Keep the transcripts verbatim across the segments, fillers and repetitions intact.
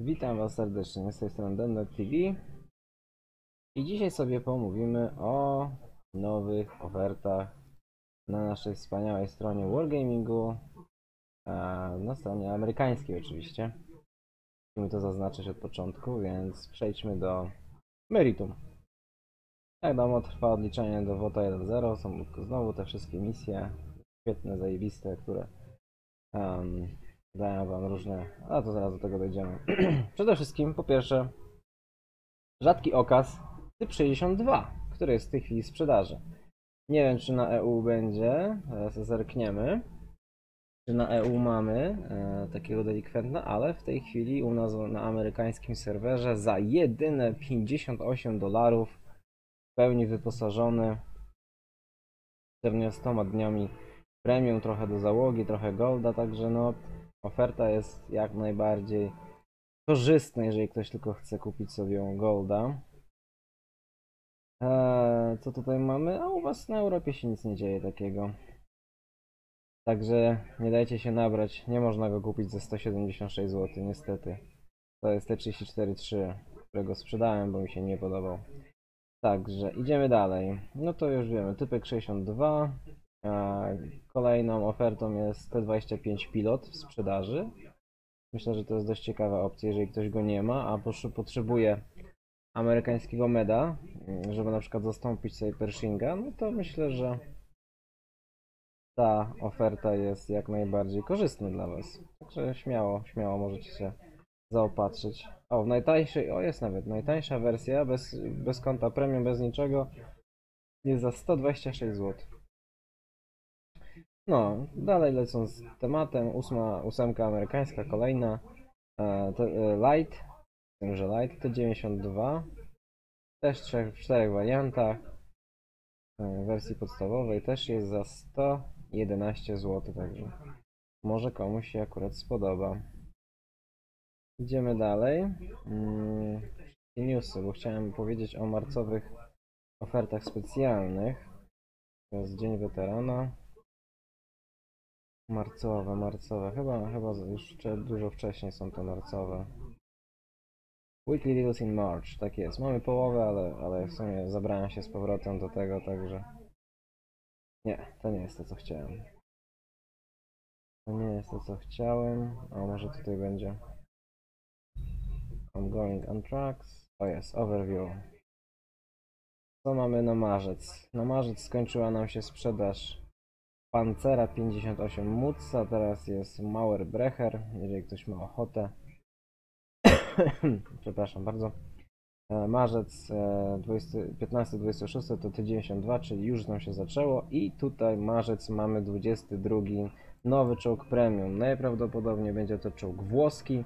Witam Was serdecznie, z tej strony DenlockTV i dzisiaj sobie pomówimy o nowych ofertach na naszej wspaniałej stronie Wargamingu, na stronie amerykańskiej oczywiście. Musimy to zaznaczyć od początku, więc przejdźmy do meritum. Jak wiadomo, trwa odliczenie do WOTA jeden zero, są znowu te wszystkie misje świetne, zajebiste, które um, dają Wam różne, a to zaraz do tego dojdziemy. Przede wszystkim, po pierwsze, rzadki okaz Typ sześćdziesiąt dwa, który jest w tej chwili w sprzedaży. Nie wiem, czy na E U będzie, teraz zerkniemy, czy na E U mamy e, takiego delikwenta, ale w tej chwili u nas na amerykańskim serwerze za jedyne pięćdziesiąt osiem dolarów w pełni wyposażony czternastoma dniami premium, trochę do załogi, trochę golda, także no oferta jest jak najbardziej korzystna, jeżeli ktoś tylko chce kupić sobie golda. Eee, co tutaj mamy? A u Was na Europie się nic nie dzieje takiego. Także nie dajcie się nabrać, nie można go kupić za sto siedemdziesiąt sześć złotych, niestety. To jest T trzydzieści cztery trzy, którego sprzedałem, bo mi się nie podobał. Także idziemy dalej. No to już wiemy, typek sześćdziesiąt dwa. Kolejną ofertą jest T dwadzieścia pięć Pilot w sprzedaży. Myślę, że to jest dość ciekawa opcja, jeżeli ktoś go nie ma, a potrzebuje amerykańskiego meda, żeby na przykład zastąpić sobie Pershinga, no to myślę, że ta oferta jest jak najbardziej korzystna dla Was. Także śmiało, śmiało możecie się zaopatrzyć. O, w najtańszej, o jest nawet, najtańsza wersja, bez, bez konta premium, bez niczego, jest za sto dwadzieścia sześć złotych. No, dalej lecąc z tematem, ósma, ósemka amerykańska, kolejna, e, to, e, Light, z tym, że Light, T dziewięćdziesiąt dwa, też trzech, w czterech wariantach, e, wersji podstawowej, też jest za sto jedenaście złotych, także może komuś się akurat spodoba. Idziemy dalej, mm, i newsy, bo chciałem powiedzieć o marcowych ofertach specjalnych, to jest Dzień Weterana. Marcowe, marcowe, chyba, chyba już dużo wcześniej są te marcowe. Weekly Deals in March, tak jest. Mamy połowę, ale, ale w sumie zabrałem się z powrotem do tego, także... Nie, to nie jest to, co chciałem. To nie jest to, co chciałem. O, może tutaj będzie... Ongoing on tracks. O jest, overview. Co mamy na marzec? Na marzec skończyła nam się sprzedaż Pancera pięćdziesiąt osiem Mutsa, teraz jest Mauer Brecher, jeżeli ktoś ma ochotę. Przepraszam bardzo. Marzec piętnasty do dwudziestego szóstego to T dziewięćdziesiąt dwa, czyli już nam się zaczęło. I tutaj marzec mamy dwudziesty drugi. Nowy czołg premium. Najprawdopodobniej będzie to czołg włoski,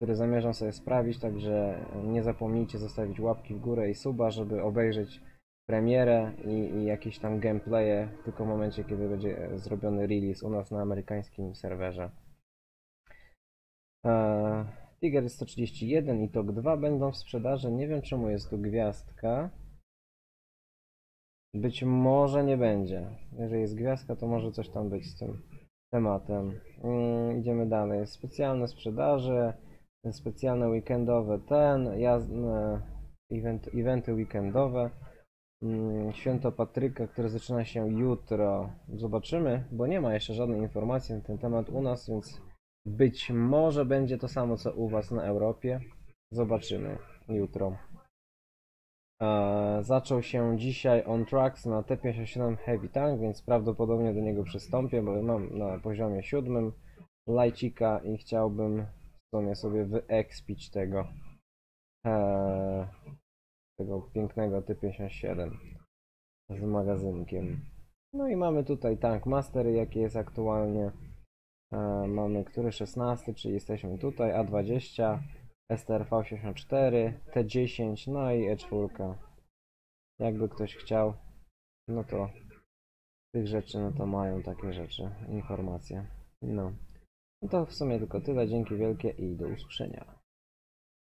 który zamierzam sobie sprawić, także nie zapomnijcie zostawić łapki w górę i suba, żeby obejrzeć premierę i, i jakieś tam gameplaye, tylko w momencie, kiedy będzie zrobiony release u nas na amerykańskim serwerze. Eee, Tiger sto trzydzieści jeden i TOG dwa będą w sprzedaży. Nie wiem, czemu jest tu gwiazdka. Być może nie będzie. Jeżeli jest gwiazdka, to może coś tam być z tym tematem. Yy, idziemy dalej. Specjalne sprzedaże, specjalne weekendowe ten, jazne, event, eventy weekendowe. Święto Patryka, które zaczyna się jutro. Zobaczymy, bo nie ma jeszcze żadnej informacji na ten temat u nas, więc być może będzie to samo co u Was na Europie. Zobaczymy jutro. Eee, zaczął się dzisiaj on tracks na T pięćdziesiąt siedem Heavy Tank, więc prawdopodobnie do niego przystąpię, bo mam na poziomie siódmym lajcika i chciałbym w sumie sobie wyekspić tego. Eee, tego pięknego T pięćdziesiąt siedem z magazynkiem. No i mamy tutaj Tank Master, jaki jest aktualnie. E, mamy który szesnasty, czyli jesteśmy tutaj, A dwadzieścia, S T R V osiemdziesiąt cztery, T dziesięć, no i E cztery. Jakby ktoś chciał, no to tych rzeczy, no to mają takie rzeczy, informacje. No, no to w sumie tylko tyle, dzięki wielkie i do usłyszenia.